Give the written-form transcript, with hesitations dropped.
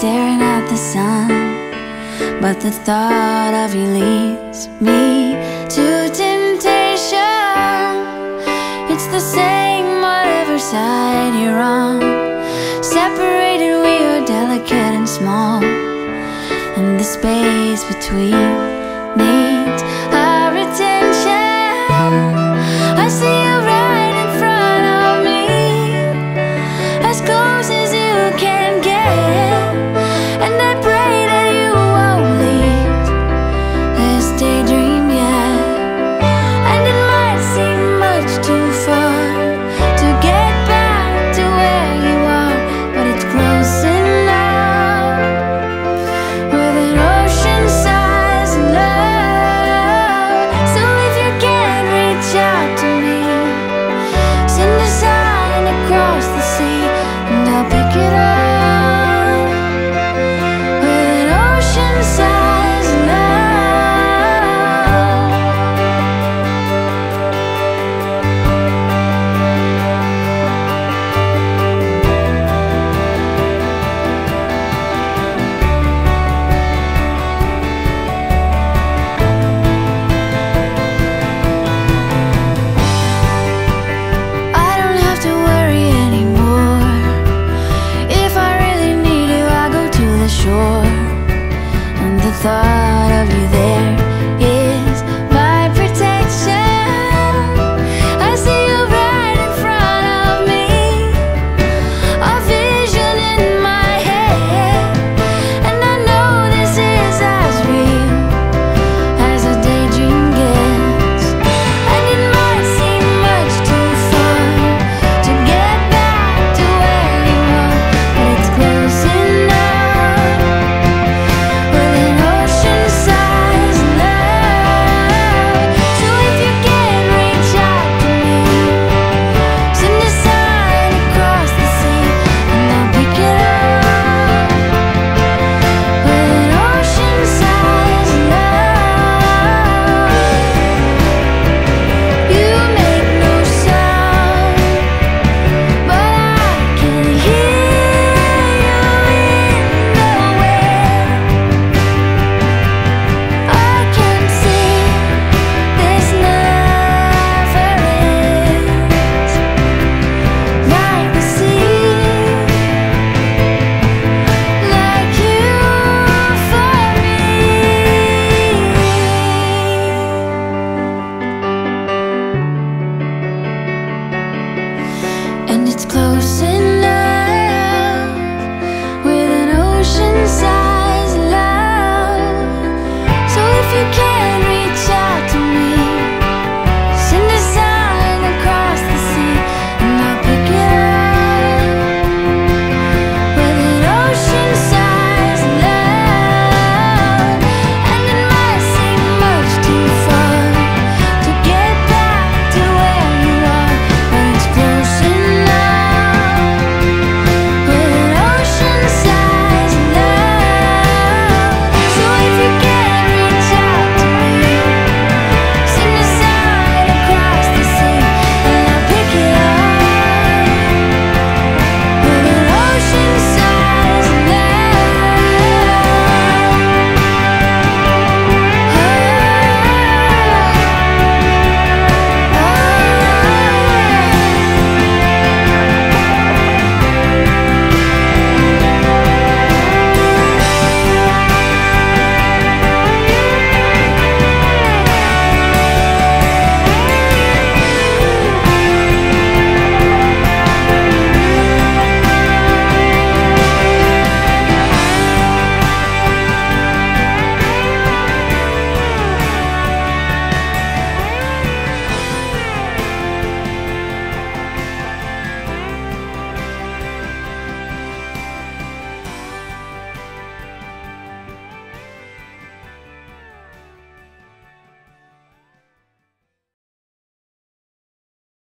staring at the sun, but the thought of you leads me to temptation. It's the same whatever side you're on. Separated we are delicate and small, and the space between